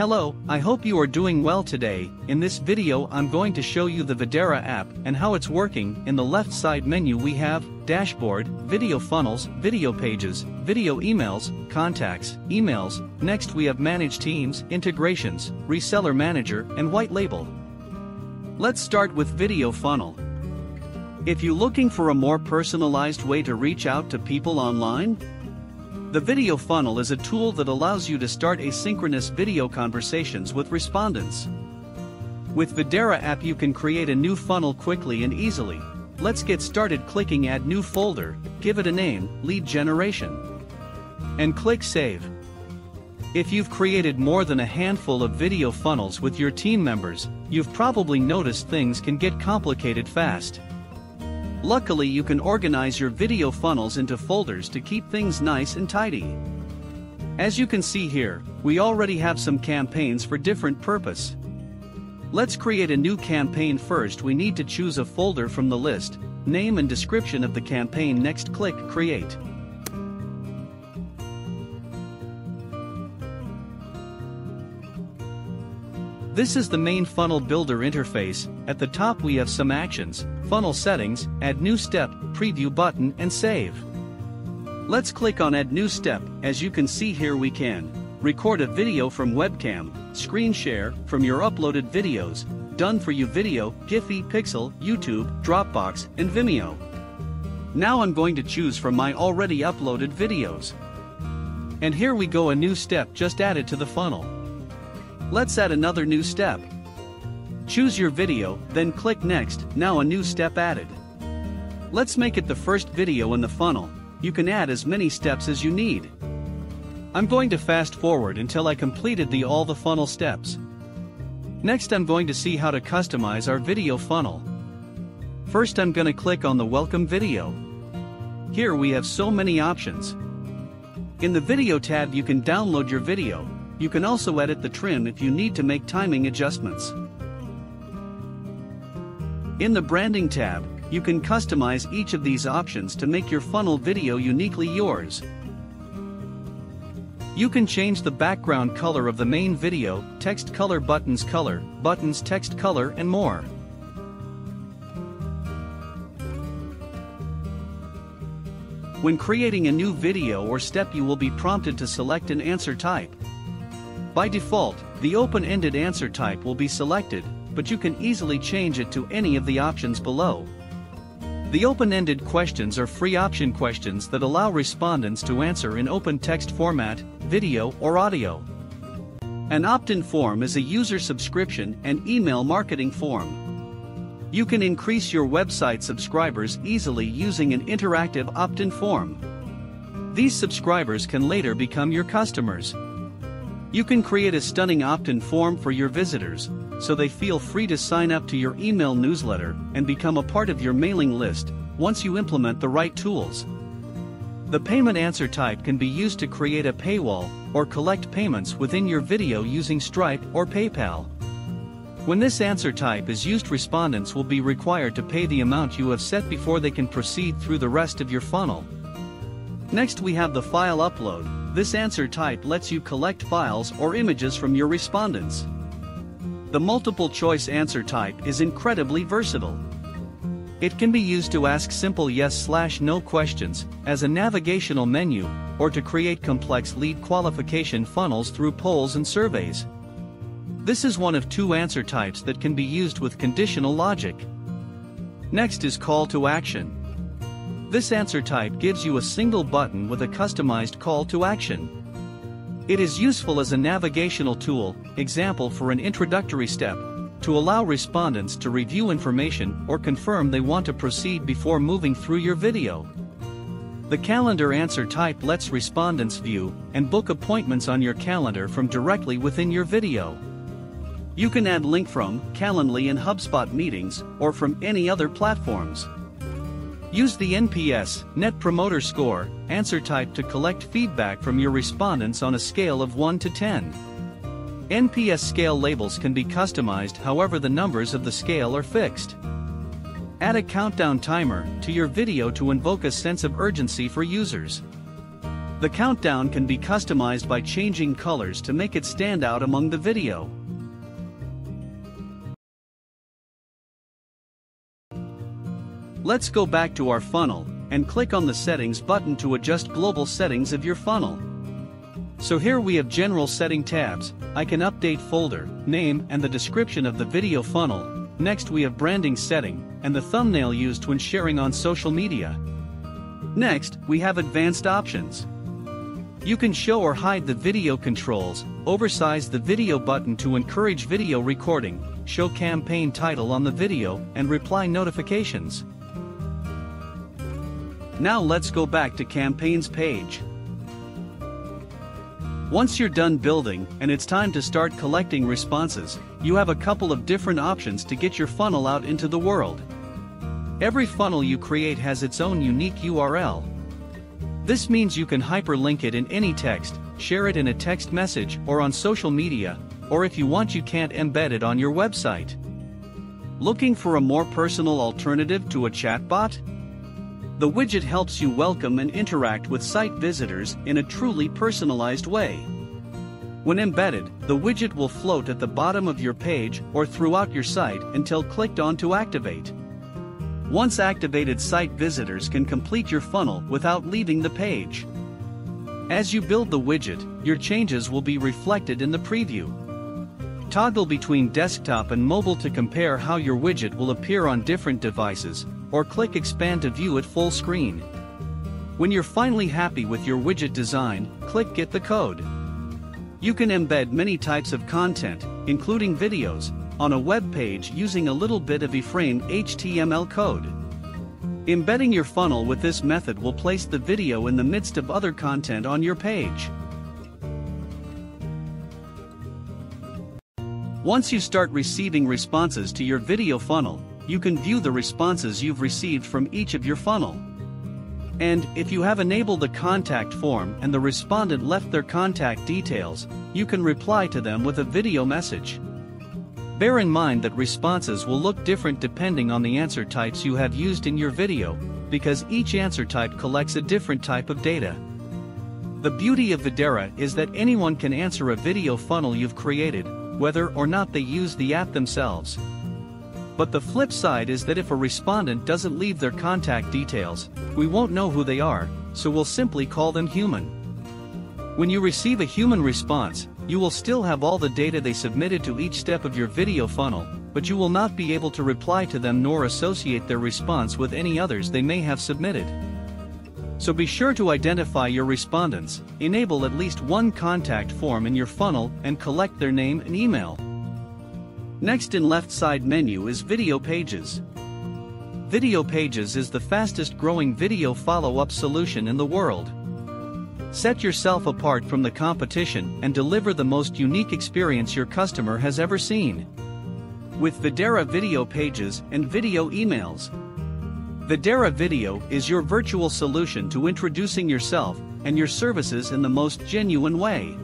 Hello, I hope you are doing well today. In this video I'm going to show you the Videra app and how it's working. In the left side menu we have Dashboard, Video Funnels, Video Pages, Video Emails, Contacts, Emails. Next we have Manage Teams, Integrations, Reseller Manager, and White Label. Let's start with Video Funnel. If you're looking for a more personalized way to reach out to people online, the video funnel is a tool that allows you to start asynchronous video conversations with respondents. With Videra app you can create a new funnel quickly and easily. Let's get started. Clicking Add New Folder, give it a name, Lead Generation, and click Save. If you've created more than a handful of video funnels with your team members, you've probably noticed things can get complicated fast. Luckily you can organize your video funnels into folders to keep things nice and tidy. As you can see here, we already have some campaigns for different purpose. Let's create a new campaign first. We need to choose a folder from the list, name and description of the campaign. Next click Create. This is the main funnel builder interface. At the top we have some actions, funnel settings, add new step, preview button, and save. Let's click on add new step. As you can see here we can record a video from webcam, screen share from your uploaded videos, done for you video, Giphy, Pixel, YouTube, Dropbox, and Vimeo. Now I'm going to choose from my already uploaded videos. And here we go, a new step just added to the funnel. Let's add another new step. Choose your video, then click Next. Now a new step added. Let's make it the first video in the funnel. You can add as many steps as you need. I'm going to fast forward until I completed all the funnel steps. Next I'm going to see how to customize our video funnel. First I'm going to click on the Welcome Video. Here we have so many options. In the Video tab you can download your video. You can also edit the trim if you need to make timing adjustments. In the Branding tab, you can customize each of these options to make your funnel video uniquely yours. You can change the background color of the main video, text color, buttons text color, and more. When creating a new video or step you will be prompted to select an answer type. By default, the open-ended answer type will be selected, but you can easily change it to any of the options below. The open-ended questions are free option questions that allow respondents to answer in open text format, video, or audio. An opt-in form is a user subscription and email marketing form. You can increase your website subscribers easily using an interactive opt-in form. These subscribers can later become your customers. You can create a stunning opt-in form for your visitors, so they feel free to sign up to your email newsletter and become a part of your mailing list once you implement the right tools. The payment answer type can be used to create a paywall or collect payments within your video using Stripe or PayPal. When this answer type is used, respondents will be required to pay the amount you have set before they can proceed through the rest of your funnel. Next we have the file upload. This answer type lets you collect files or images from your respondents. The multiple choice answer type is incredibly versatile. It can be used to ask simple yes/no questions as a navigational menu or to create complex lead qualification funnels through polls and surveys. This is one of two answer types that can be used with conditional logic. Next is call to action. This answer type gives you a single button with a customized call to action. It is useful as a navigational tool, example for an introductory step, to allow respondents to review information or confirm they want to proceed before moving through your video. The calendar answer type lets respondents view and book appointments on your calendar from directly within your video. You can add link from Calendly and HubSpot meetings or from any other platforms. Use the NPS, Net Promoter Score, answer type to collect feedback from your respondents on a scale of 1 to 10. NPS scale labels can be customized, however the numbers of the scale are fixed. Add a countdown timer to your video to invoke a sense of urgency for users. The countdown can be customized by changing colors to make it stand out among the video. Let's go back to our funnel and click on the settings button to adjust global settings of your funnel. So here we have general setting tabs. I can update folder, name and the description of the video funnel. Next we have branding setting and the thumbnail used when sharing on social media. Next we have advanced options. You can show or hide the video controls, oversize the video button to encourage video recording, show campaign title on the video and reply notifications. Now let's go back to campaigns page. Once you're done building and it's time to start collecting responses, you have a couple of different options to get your funnel out into the world. Every funnel you create has its own unique URL. This means you can hyperlink it in any text, share it in a text message or on social media, or if you want you can't embed it on your website. Looking for a more personal alternative to a chatbot? The widget helps you welcome and interact with site visitors in a truly personalized way. When embedded, the widget will float at the bottom of your page or throughout your site until clicked on to activate. Once activated, site visitors can complete your funnel without leaving the page. As you build the widget, your changes will be reflected in the preview. Toggle between desktop and mobile to compare how your widget will appear on different devices, or click expand to view it full screen. When you're finally happy with your widget design, click get the code. You can embed many types of content, including videos, on a web page using a little bit of iframe HTML code. Embedding your funnel with this method will place the video in the midst of other content on your page. Once you start receiving responses to your video funnel, you can view the responses you've received from each of your funnel. And, if you have enabled the contact form and the respondent left their contact details, you can reply to them with a video message. Bear in mind that responses will look different depending on the answer types you have used in your video, because each answer type collects a different type of data. The beauty of Videra is that anyone can answer a video funnel you've created, whether or not they use the app themselves. But the flip side is that if a respondent doesn't leave their contact details, we won't know who they are, so we'll simply call them human. When you receive a human response, you will still have all the data they submitted to each step of your video funnel, but you will not be able to reply to them nor associate their response with any others they may have submitted. So be sure to identify your respondents, enable at least one contact form in your funnel and collect their name and email. Next in left side menu is video pages. Video pages is the fastest growing video follow-up solution in the world. Set yourself apart from the competition and deliver the most unique experience your customer has ever seen. With Videra Video Pages and Video Emails. Videra Video is your virtual solution to introducing yourself and your services in the most genuine way.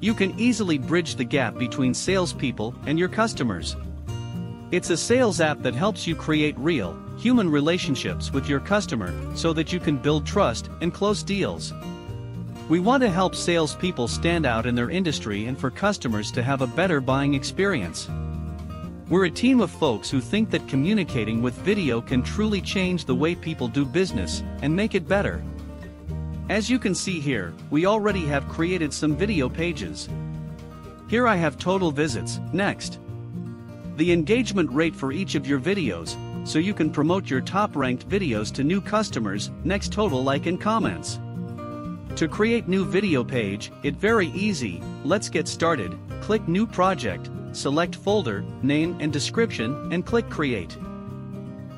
You can easily bridge the gap between salespeople and your customers. It's a sales app that helps you create real, human relationships with your customer so that you can build trust and close deals. We want to help salespeople stand out in their industry and for customers to have a better buying experience. We're a team of folks who think that communicating with video can truly change the way people do business and make it better. As you can see here, we already have created some video pages. Here I have total visits, next. The engagement rate for each of your videos, so you can promote your top-ranked videos to new customers, next total like and comments. To create new video page, it's very easy, let's get started, click new project. Select folder, name and description and click create.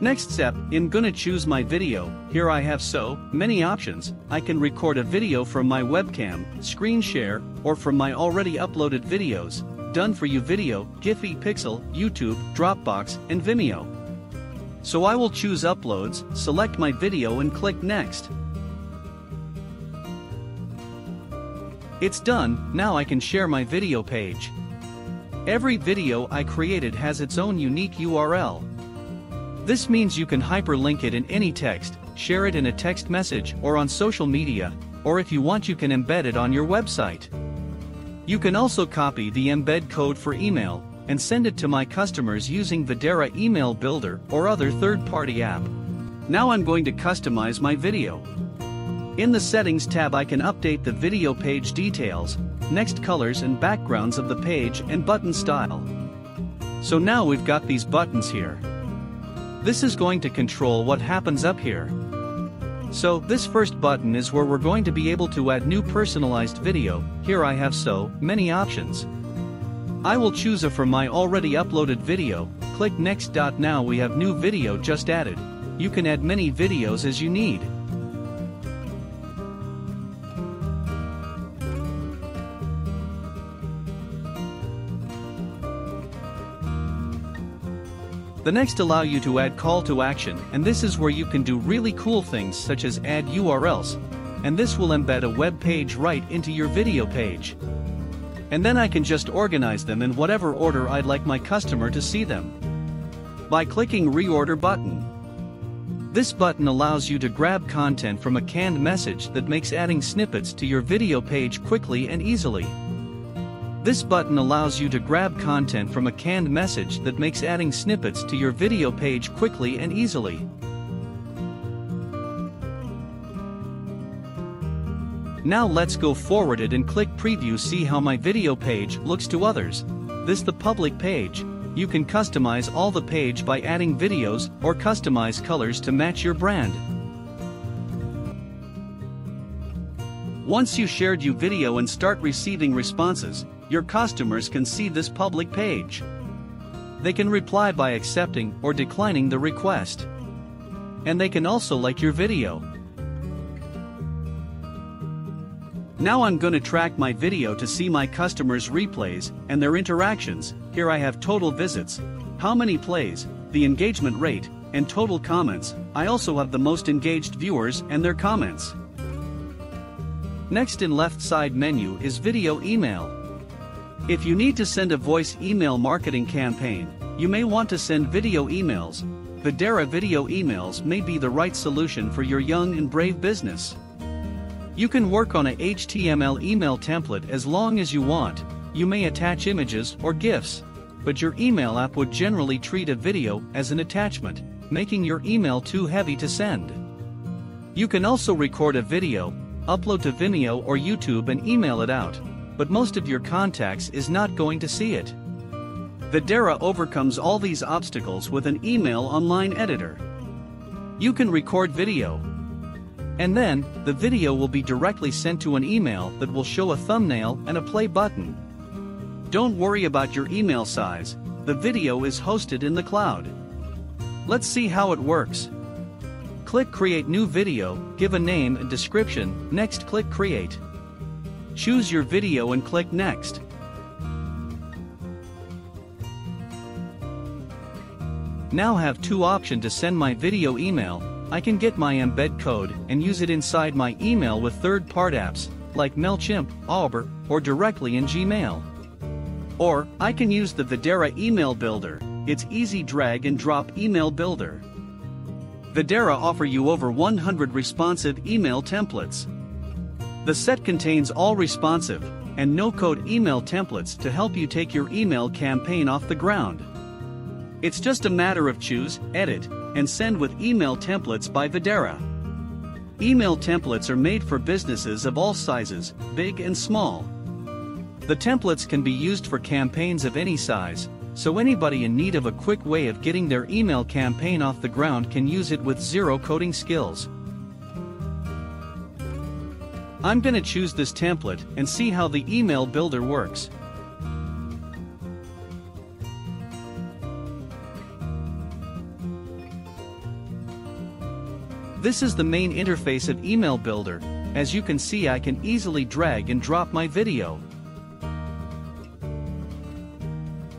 Next step, I'm gonna choose my video. Here I have so many options. I can record a video from my webcam, screen share, or from my already uploaded videos, done for you video, Giphy, Pixel, YouTube, Dropbox, and Vimeo. So I will choose uploads, select my video and click next. It's done, now I can share my video page. Every video I created has its own unique URL. This means you can hyperlink it in any text, share it in a text message or on social media, or if you want you can embed it on your website. You can also copy the embed code for email and send it to my customers using Videra Email Builder or other third-party app. Now I'm going to customize my video. In the Settings tab I can update the video page details, next colors and backgrounds of the page and button style. So now we've got these buttons here. This is going to control what happens up here. So this first button is where we're going to be able to add new personalized video. Here I have so many options. I will choose a from my already uploaded video, click next. Now we have new video just added. You can add many videos as you need. The next allow you to add call to action, and this is where you can do really cool things such as add URLs, and this will embed a web page right into your video page. And then I can just organize them in whatever order I'd like my customer to see them. By clicking reorder button. This button allows you to grab content from a canned message that makes adding snippets to your video page quickly and easily. This button allows you to grab content from a canned message that makes adding snippets to your video page quickly and easily. Now let's go forward it and click preview. See how my video page looks to others. This the public page. You can customize all the page by adding videos or customize colors to match your brand. Once you shared your video and start receiving responses, your customers can see this public page. They can reply by accepting or declining the request. And they can also like your video. Now I'm going to track my video to see my customers' replays and their interactions. Here I have total visits, how many plays, the engagement rate, and total comments. I also have the most engaged viewers and their comments. Next in left side menu is video email. If you need to send a voice email marketing campaign, you may want to send video emails. Videra video emails may be the right solution for your young and brave business. You can work on a HTML email template as long as you want. You may attach images or GIFs, but your email app would generally treat a video as an attachment, making your email too heavy to send. You can also record a video, upload to Vimeo or YouTube and email it out, but most of your contacts is not going to see it. Videra overcomes all these obstacles with an email online editor. You can record video, and then the video will be directly sent to an email that will show a thumbnail and a play button. Don't worry about your email size, the video is hosted in the cloud. Let's see how it works. Click Create New Video, give a name and description, next click Create. Choose your video and click Next. Now have two options to send my video email. I can get my embed code and use it inside my email with third-party apps, like Mailchimp, Auber, or directly in Gmail. Or, I can use the Videra Email Builder, it's easy drag and drop email builder. Videra offer you over 100 responsive email templates. The set contains all responsive and no-code email templates to help you take your email campaign off the ground. It's just a matter of choose, edit, and send with email templates by Videra. Email templates are made for businesses of all sizes, big and small. The templates can be used for campaigns of any size, so anybody in need of a quick way of getting their email campaign off the ground can use it with zero coding skills. I'm going to choose this template and see how the email builder works. This is the main interface of Email Builder. As you can see, I can easily drag and drop my video.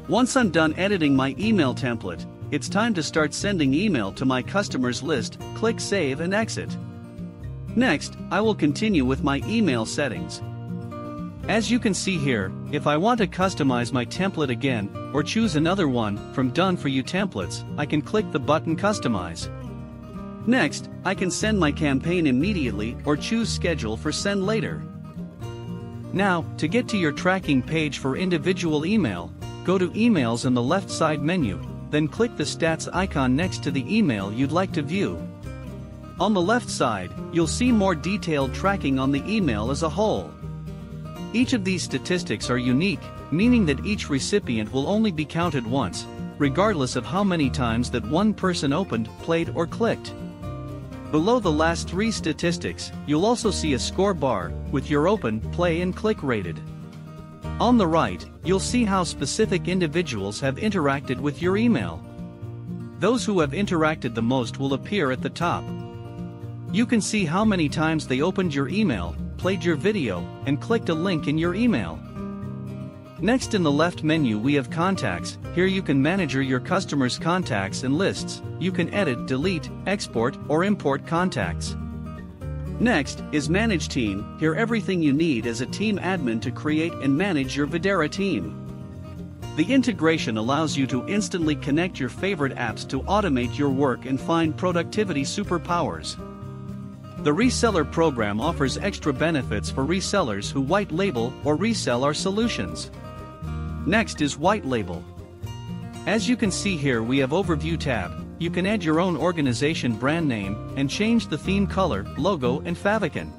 Once I'm done editing my email template, it's time to start sending email to my customers list. Click Save and Exit. Next, I will continue with my email settings. As you can see here, if I want to customize my template again, or choose another one from Done For You templates, I can click the button Customize. Next, I can send my campaign immediately or choose schedule for send later. Now, to get to your tracking page for individual email, go to Emails in the left side menu, then click the stats icon next to the email you'd like to view. On the left side, you'll see more detailed tracking on the email as a whole. Each of these statistics are unique, meaning that each recipient will only be counted once, regardless of how many times that one person opened, played or clicked. Below the last three statistics, you'll also see a score bar, with your open, play and click rated. On the right, you'll see how specific individuals have interacted with your email. Those who have interacted the most will appear at the top. You can see how many times they opened your email, played your video, and clicked a link in your email. Next in the left menu we have Contacts. Here you can manage your customers' contacts and lists. You can edit, delete, export, or import contacts. Next is Manage Team. Here everything you need as a team admin to create and manage your Videra team. The integration allows you to instantly connect your favorite apps to automate your work and find productivity superpowers. The reseller program offers extra benefits for resellers who white label or resell our solutions. Next is White Label. As you can see here we have Overview tab. You can add your own organization brand name and change the theme color, logo and favicon.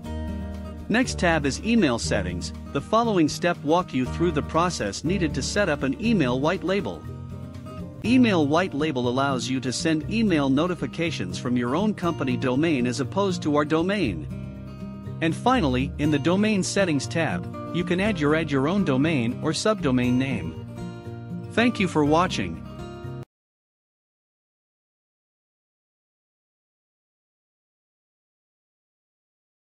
Next tab is Email Settings. The following step walk you through the process needed to set up an email white label. Email White Label allows you to send email notifications from your own company domain as opposed to our domain. And finally, in the Domain Settings tab, you can add your own domain or subdomain name. Thank you for watching.